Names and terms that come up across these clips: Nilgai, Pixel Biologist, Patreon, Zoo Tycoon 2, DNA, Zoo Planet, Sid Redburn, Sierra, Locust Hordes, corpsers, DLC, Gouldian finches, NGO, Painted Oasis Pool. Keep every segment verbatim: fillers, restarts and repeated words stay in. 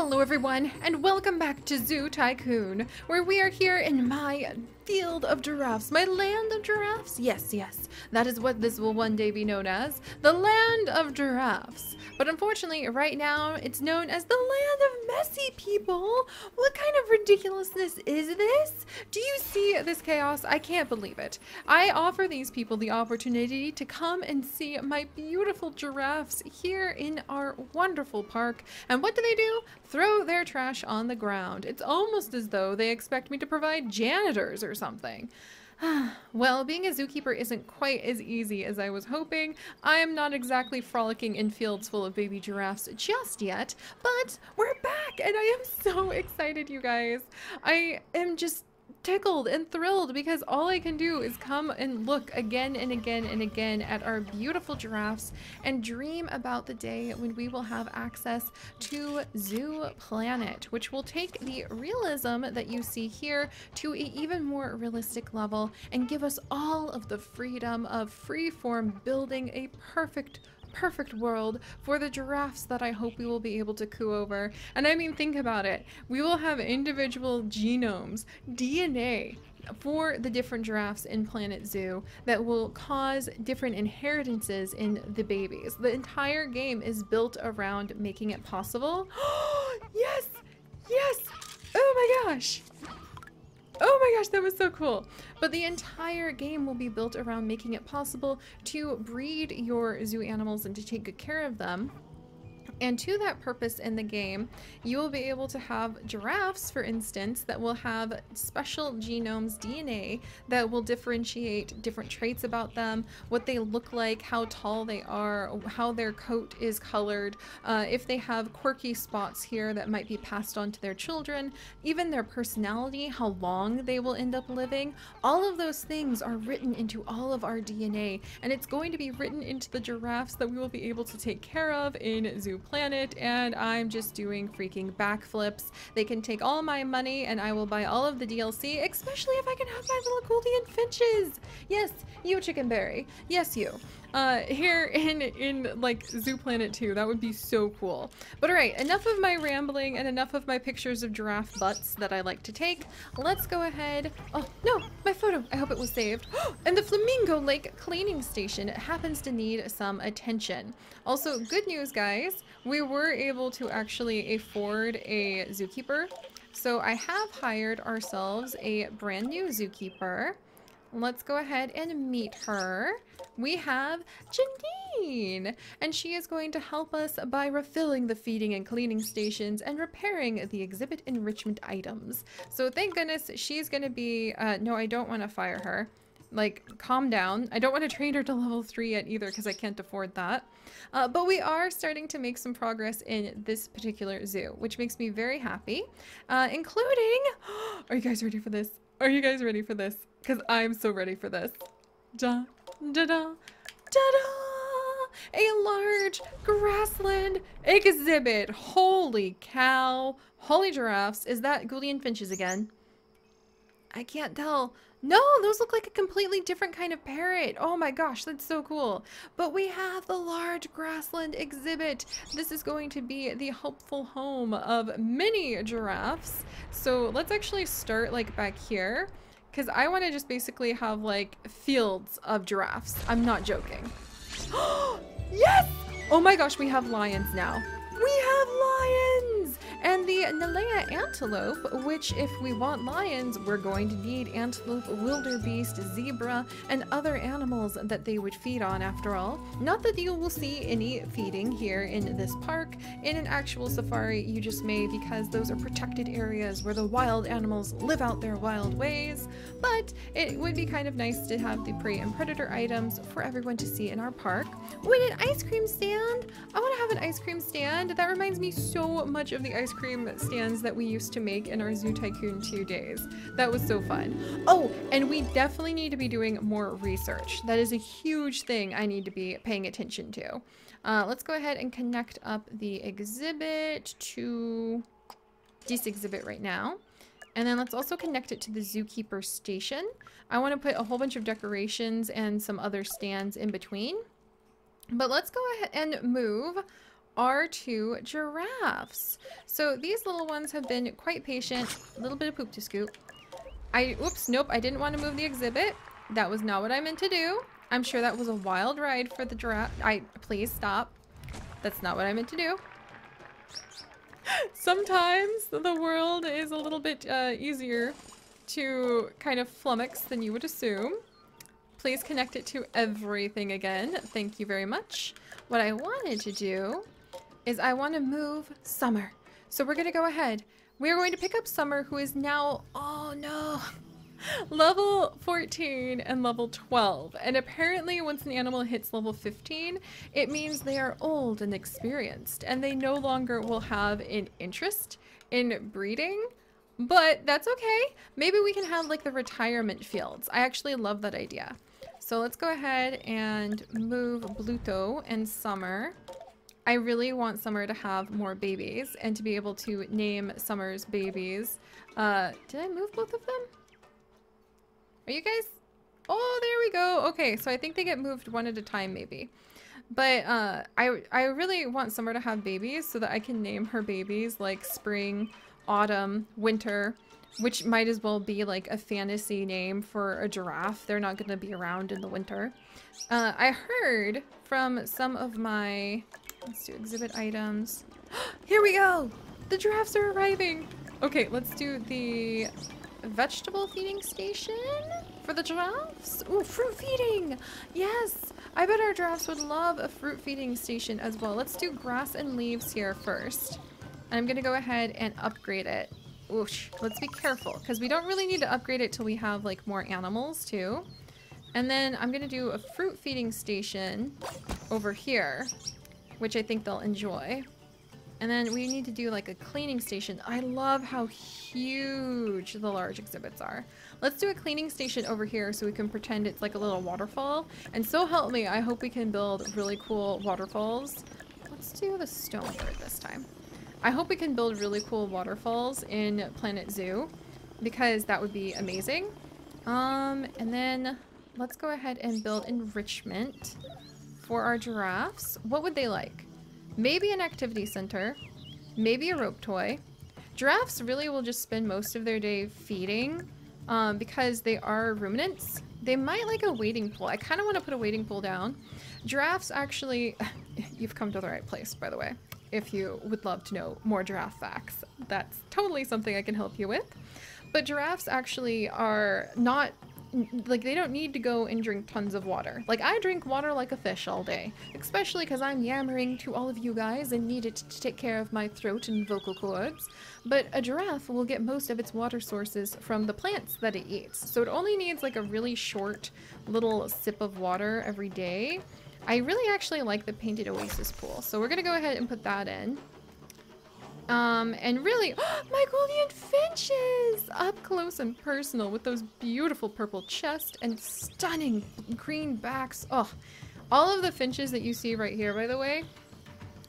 Hello everyone, and welcome back to Zoo Tycoon, where we are here in my field of giraffes, my land of giraffes. Yes, yes, that is what this will one day be known as, the land of giraffes. But unfortunately, right now, it's known as the land of messy people. What kind of ridiculousness is this? Do you see this chaos? I can't believe it. I offer these people the opportunity to come and see my beautiful giraffes here in our wonderful park. And what do they do? Throw their trash on the ground. It's almost as though they expect me to provide janitors or something. Well, being a zookeeper isn't quite as easy as I was hoping. I am not exactly frolicking in fields full of baby giraffes just yet, but we're back and I am so excited, you guys. I am just tickled and thrilled because all I can do is come and look again and again and again at our beautiful giraffes and dream about the day when we will have access to Zoo Planet, which will take the realism that you see here to an even more realistic level and give us all of the freedom of freeform building a perfect perfect world for the giraffes that I hope we will be able to coo over. And I mean, think about it. We will have individual genomes, D N A, for the different giraffes in Planet Zoo that will cause different inheritances in the babies. The entire game is built around making it possible. Yes! Yes! Oh my gosh! Oh my gosh, that was so cool. But the entire game will be built around making it possible to breed your zoo animals and to take good care of them. And to that purpose in the game, you will be able to have giraffes, for instance, that will have special genomes, D N A, that will differentiate different traits about them, what they look like, how tall they are, how their coat is colored, uh, if they have quirky spots here that might be passed on to their children, even their personality, how long they will end up living. All of those things are written into all of our D N A, and it's going to be written into the giraffes that we will be able to take care of in Zoo Planet. And I'm just doing freaking backflips. They can take all my money and I will buy all of the D L C, especially if I can have my little Gouldian finches. Yes, you chickenberry. Yes, you. Uh, here in, in like Zoo Planet two. That would be so cool. But all right, enough of my rambling and enough of my pictures of giraffe butts that I like to take. Let's go ahead. Oh no, my photo. I hope it was saved. And the Flamingo Lake cleaning station happens to need some attention. Also, good news, guys. We were able to actually afford a zookeeper. So I have hired ourselves a brand new zookeeper. Let's go ahead and meet her. We have Janine, and she is going to help us by refilling the feeding and cleaning stations and repairing the exhibit enrichment items. So thank goodness she's going to be... Uh, no, I don't want to fire her. Like, calm down. I don't want to train her to level three yet either because I can't afford that. Uh, but we are starting to make some progress in this particular zoo, which makes me very happy, uh, including... Are you guys ready for this? Are you guys ready for this? Because I'm so ready for this. Da, da, da, da, da! A large grassland exhibit. Holy cow. Holy giraffes. Is that Gouldian finches again? I can't tell. No, those look like a completely different kind of parrot. Oh my gosh, that's so cool. But we have the large grassland exhibit. This is going to be the hopeful home of many giraffes. So let's actually start like back here, because I want to just basically have like fields of giraffes. I'm not joking. Yes! Oh my gosh, we have lions now. We have lions! And the Nilgai antelope, which if we want lions, we're going to need antelope, wildebeest, zebra, and other animals that they would feed on after all. Not that you will see any feeding here in this park. In an actual safari, you just may, because those are protected areas where the wild animals live out their wild ways. But it would be kind of nice to have the prey and predator items for everyone to see in our park. We need an ice cream stand! I want to have an ice cream stand! That reminds me so much of the ice cream stands that we used to make in our Zoo Tycoon two days. That was so fun. Oh, and we definitely need to be doing more research. That is a huge thing I need to be paying attention to. Uh, let's go ahead and connect up the exhibit to this exhibit right now. And then let's also connect it to the zookeeper station. I want to put a whole bunch of decorations and some other stands in between. But let's go ahead and move are two giraffes. So these little ones have been quite patient. A little bit of poop to scoop. I, oops, nope, I didn't want to move the exhibit. That was not what I meant to do. I'm sure that was a wild ride for the giraffe. I, please stop. That's not what I meant to do. Sometimes the world is a little bit uh, easier to kind of flummox than you would assume. Please connect it to everything again. Thank you very much. What I wanted to do is I want to move Summer. So we're going to go ahead. We're going to pick up Summer, who is now, oh no, level fourteen and level twelve. And apparently once an animal hits level fifteen, it means they are old and experienced and they no longer will have an interest in breeding. But that's okay. Maybe we can have like the retirement fields. I actually love that idea. So let's go ahead and move Bluto and Summer. I really want Summer to have more babies and to be able to name Summer's babies. Uh, did I move both of them? Are you guys? Oh, there we go. Okay, so I think they get moved one at a time maybe. But uh, I, I really want Summer to have babies so that I can name her babies like Spring, Autumn, Winter, which might as well be like a fantasy name for a giraffe. They're not going to be around in the winter. Uh, I heard from some of my, let's do exhibit items. Here we go! The giraffes are arriving! Okay, let's do the vegetable feeding station for the giraffes. Ooh, fruit feeding! Yes! I bet our giraffes would love a fruit feeding station as well. Let's do grass and leaves here first. I'm gonna go ahead and upgrade it. Whoosh, let's be careful because we don't really need to upgrade it till we have like more animals too. And then I'm gonna do a fruit feeding station over here, which I think they'll enjoy. And then we need to do like a cleaning station. I love how huge the large exhibits are. Let's do a cleaning station over here so we can pretend it's like a little waterfall. And so help me, I hope we can build really cool waterfalls. Let's do the stone bird this time. I hope we can build really cool waterfalls in Planet Zoo because that would be amazing. Um, and then let's go ahead and build enrichment for our giraffes. What would they like? Maybe an activity center, maybe a rope toy. Giraffes really will just spend most of their day feeding um, because they are ruminants. They might like a wading pool. I kind of want to put a wading pool down. Giraffes actually, you've come to the right place, by the way. If you would love to know more giraffe facts, that's totally something I can help you with. But giraffes actually are not, like, they don't need to go and drink tons of water. Like, I drink water like a fish all day, especially because I'm yammering to all of you guys and need it to take care of my throat and vocal cords. But a giraffe will get most of its water sources from the plants that it eats. So it only needs like a really short little sip of water every day. I really actually like the Painted Oasis Pool, so we're gonna go ahead and put that in. Um, and really, oh, my Gouldian finches! Up close and personal with those beautiful purple chest and stunning green backs. Oh, all of the finches that you see right here, by the way,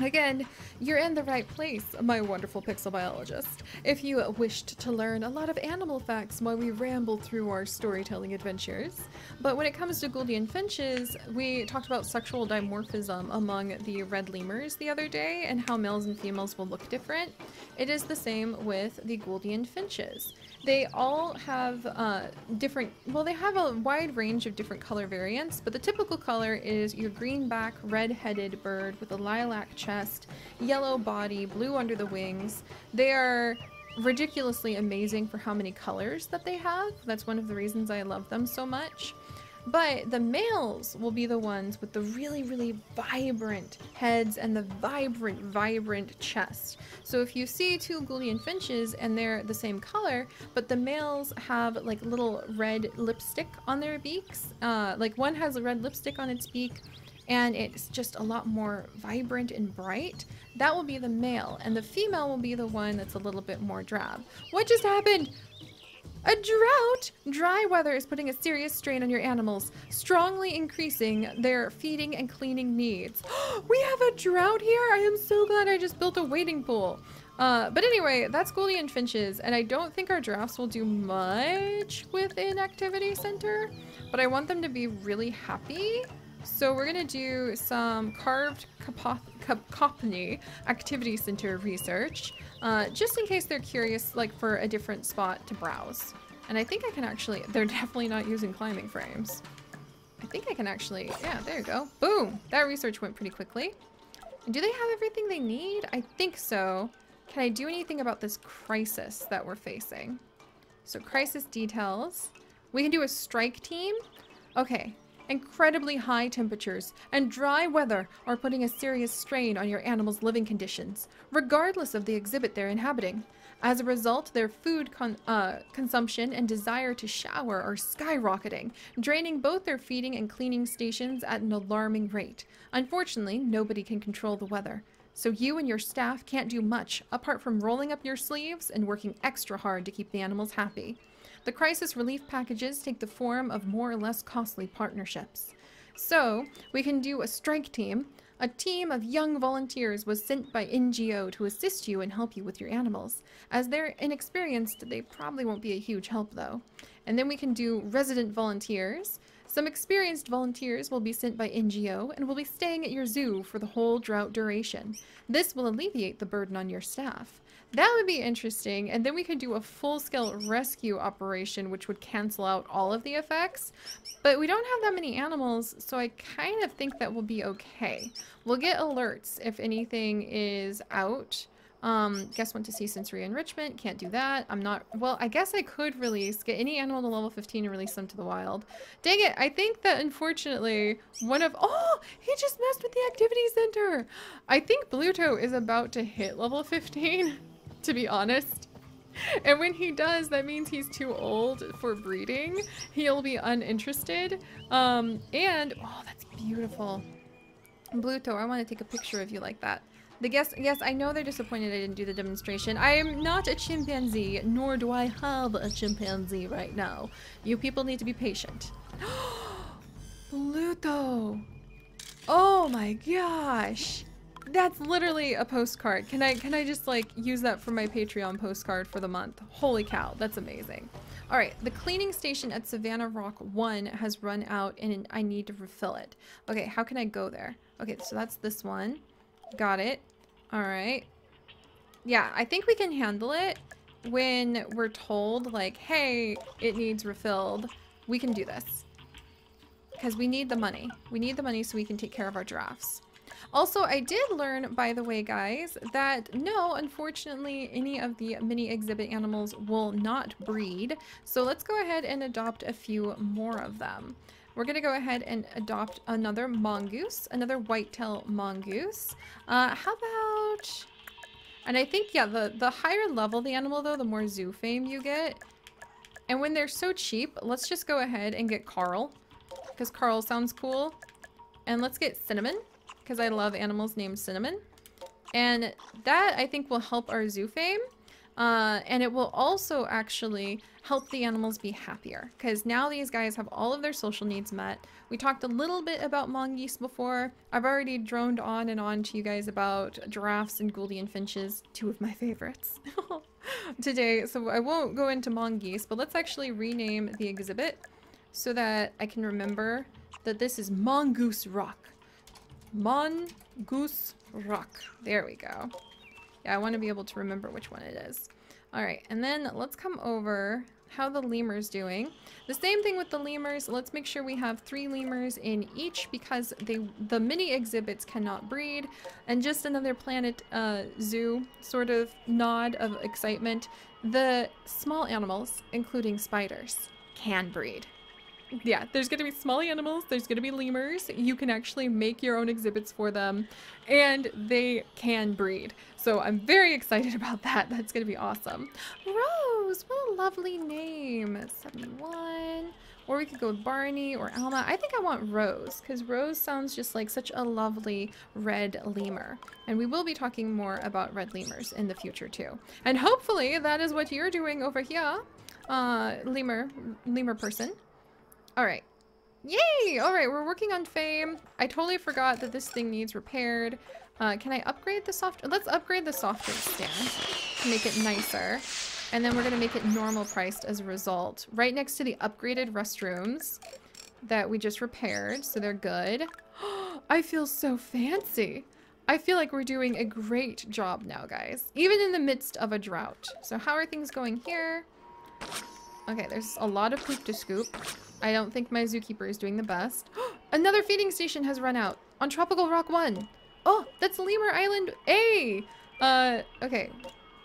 again, you're in the right place, my wonderful pixel biologist. If you wished to learn a lot of animal facts while we ramble through our storytelling adventures. But when it comes to Gouldian finches, we talked about sexual dimorphism among the red lemurs the other day and how males and females will look different. It is the same with the Gouldian finches. They all have uh, different, well, they have a wide range of different color variants, but the typical color is your greenback, red-headed bird with a lilac chest. Chest, yellow body, blue under the wings. They are ridiculously amazing for how many colors that they have. That's one of the reasons I love them so much. But the males will be the ones with the really, really vibrant heads and the vibrant, vibrant chest. So if you see two Gouldian finches and they're the same color, but the males have like little red lipstick on their beaks, uh, like one has a red lipstick on its beak, and it's just a lot more vibrant and bright, that will be the male, and the female will be the one that's a little bit more drab. What just happened? A drought! Dry weather is putting a serious strain on your animals, strongly increasing their feeding and cleaning needs. We have a drought here? I am so glad I just built a wading pool. Uh, but anyway, that's Gouldian finches, and I don't think our giraffes will do much with an activity center, but I want them to be really happy. So we're going to do some carved Kopni Activity Center research, uh, just in case they're curious, like for a different spot to browse. And I think I can actually, they're definitely not using climbing frames. I think I can actually, yeah, there you go. Boom! That research went pretty quickly. Do they have everything they need? I think so. Can I do anything about this crisis that we're facing? So crisis details. We can do a strike team. Okay. Incredibly high temperatures and dry weather are putting a serious strain on your animals' living conditions, regardless of the exhibit they're inhabiting. As a result, their food con uh, consumption and desire to shower are skyrocketing, draining both their feeding and cleaning stations at an alarming rate. Unfortunately, nobody can control the weather, so you and your staff can't do much apart from rolling up your sleeves and working extra hard to keep the animals happy. The crisis relief packages take the form of more or less costly partnerships. So, we can do a strike team. A team of young volunteers was sent by N G O to assist you and help you with your animals. As they're inexperienced, they probably won't be a huge help though. And then we can do resident volunteers. Some experienced volunteers will be sent by N G O and will be staying at your zoo for the whole drought duration. This will alleviate the burden on your staff. That would be interesting, and then we could do a full-scale rescue operation, which would cancel out all of the effects. But we don't have that many animals, so I kind of think that will be okay. We'll get alerts if anything is out. Um, guess when to see sensory enrichment. Can't do that. I'm not... Well, I guess I could release... Get any animal to level fifteen and release them to the wild. Dang it! I think that, unfortunately, one of... Oh! He just messed with the activity center! I think Bluto is about to hit level fifteen, to be honest. And when he does, that means he's too old for breeding. He'll be uninterested. Um, and... Oh, that's beautiful. Bluto, I want to take a picture of you like that. The guests, yes, I know they're disappointed I didn't do the demonstration. I am not a chimpanzee, nor do I have a chimpanzee right now. You people need to be patient. Pluto! Oh my gosh! That's literally a postcard. Can I, can I just like use that for my Patreon postcard for the month? Holy cow, that's amazing. All right, the cleaning station at Savannah Rock one has run out and I need to refill it. Okay, how can I go there? Okay, so that's this one. Got it. All right. Yeah, I think we can handle it when we're told, like, hey, it needs refilled. We can do this. Because we need the money. We need the money so we can take care of our giraffes. Also, I did learn, by the way, guys, that no, unfortunately, any of the mini exhibit animals will not breed. So let's go ahead and adopt a few more of them. We're going to go ahead and adopt another mongoose, another whitetail mongoose. Uh, how about... And I think, yeah, the, the higher level the animal, though, the more zoo fame you get. And when they're so cheap, let's just go ahead and get Carl, because Carl sounds cool. And let's get Cinnamon, because I love animals named Cinnamon. And that, I think, will help our zoo fame. Uh, and it will also actually help the animals be happier, because now these guys have all of their social needs met. We talked a little bit about mongoose before. I've already droned on and on to you guys about giraffes and Gouldian finches, two of my favorites, today. So I won't go into mongoose, but let's actually rename the exhibit so that I can remember that this is Mongoose Rock. Mongoose Rock. There we go. Yeah, I want to be able to remember which one it is. All right, and then let's come over how the lemur's doing. The same thing with the lemurs. Let's make sure we have three lemurs in each, because they, the mini exhibits cannot breed. And just another Planet uh, Zoo sort of nod of excitement. The small animals, including spiders, can breed. Yeah, there's going to be small animals, there's going to be lemurs, you can actually make your own exhibits for them, and they can breed. So I'm very excited about that, that's going to be awesome. Rose, what a lovely name, seventy-one, or we could go with Barney or Alma. I think I want Rose, because Rose sounds just like such a lovely red lemur, and we will be talking more about red lemurs in the future too. And hopefully that is what you're doing over here, uh, lemur, lemur person. All right. Yay! All right, we're working on fame. I totally forgot that this thing needs repaired. Uh, can I upgrade the soft... Let's upgrade the soft drink stand to make it nicer. And then we're going to make it normal priced as a result. Right next to the upgraded restrooms. that we just repaired, so they're good. I feel so fancy. I feel like we're doing a great job now, guys, even in the midst of a drought. So how are things going here? Okay, there's a lot of poop to scoop. I don't think my zookeeper is doing the best. Another feeding station has run out on Tropical Rock one. Oh, that's Lemur Island A. Uh, okay.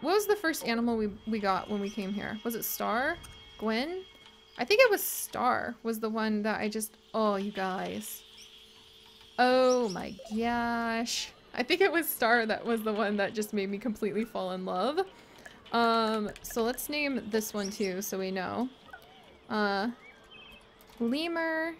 What was the first animal we, we got when we came here? Was it Star? Gwen? I think it was Star was the one that I just... Oh, you guys. Oh my gosh. I think it was Star that was the one that just made me completely fall in love. Um, so let's name this one too, so we know. Uh, lemur.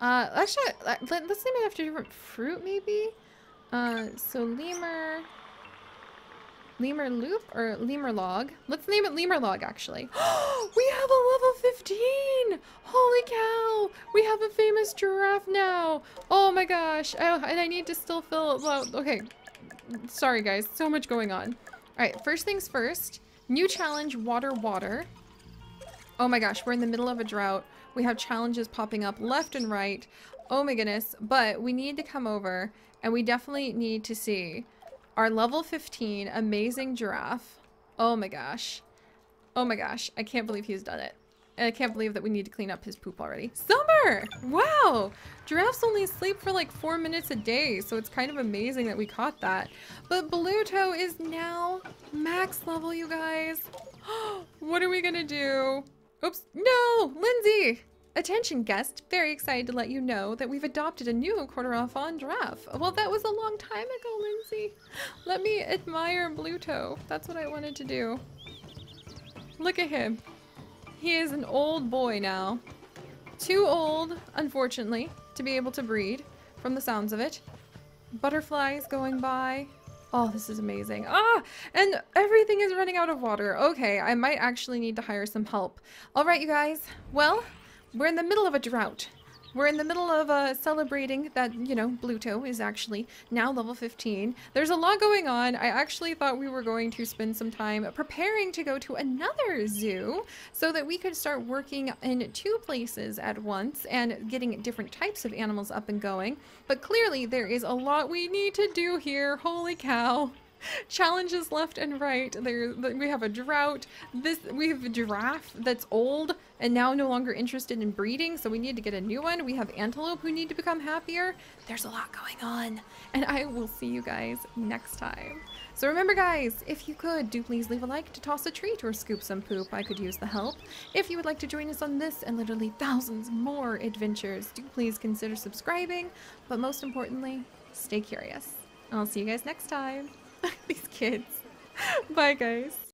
Uh, actually, let's name it after a different fruit, maybe? Uh, so lemur... Lemur Loop or Lemur Log? Let's name it Lemur Log, actually. We have a level fifteen! Holy cow! We have a famous giraffe now! Oh my gosh! Oh, and I need to still fill... Well, okay. Sorry, guys. So much going on. Alright, first things first. New challenge, water, water. Oh my gosh, we're in the middle of a drought. We have challenges popping up left and right. Oh my goodness. But we need to come over, and we definitely need to see... Our level fifteen amazing giraffe. Oh my gosh. Oh my gosh. I can't believe he's done it. I can't believe that we need to clean up his poop already. Summer! Wow! Giraffes only sleep for like four minutes a day, so it's kind of amazing that we caught that. But Bluto is now max level, you guys. What are we gonna do? Oops. No! Lindsay! Attention guest, very excited to let you know that we've adopted a new quarter-off-on giraffe. Well, that was a long time ago, Lindsay. Let me admire Bluto. That's what I wanted to do. Look at him. He is an old boy now. Too old, unfortunately, to be able to breed, from the sounds of it. Butterflies going by. Oh, this is amazing. Ah, and everything is running out of water. Okay, I might actually need to hire some help. All right, you guys. Well... We're in the middle of a drought. We're in the middle of uh, celebrating that, you know, Bluto is actually now level fifteen. There's a lot going on. I actually thought we were going to spend some time preparing to go to another zoo so that we could start working in two places at once and getting different types of animals up and going. But clearly there is a lot we need to do here. Holy cow. Challenges left and right. There, we have a drought. This, we have a giraffe that's old and now no longer interested in breeding, so we need to get a new one. We have antelope who need to become happier. There's a lot going on, and I will see you guys next time. So remember guys, if you could, do please leave a like to toss a treat or scoop some poop. I could use the help. If you would like to join us on this and literally thousands more adventures, do please consider subscribing, but most importantly, stay curious. I'll see you guys next time. These kids. Bye, guys.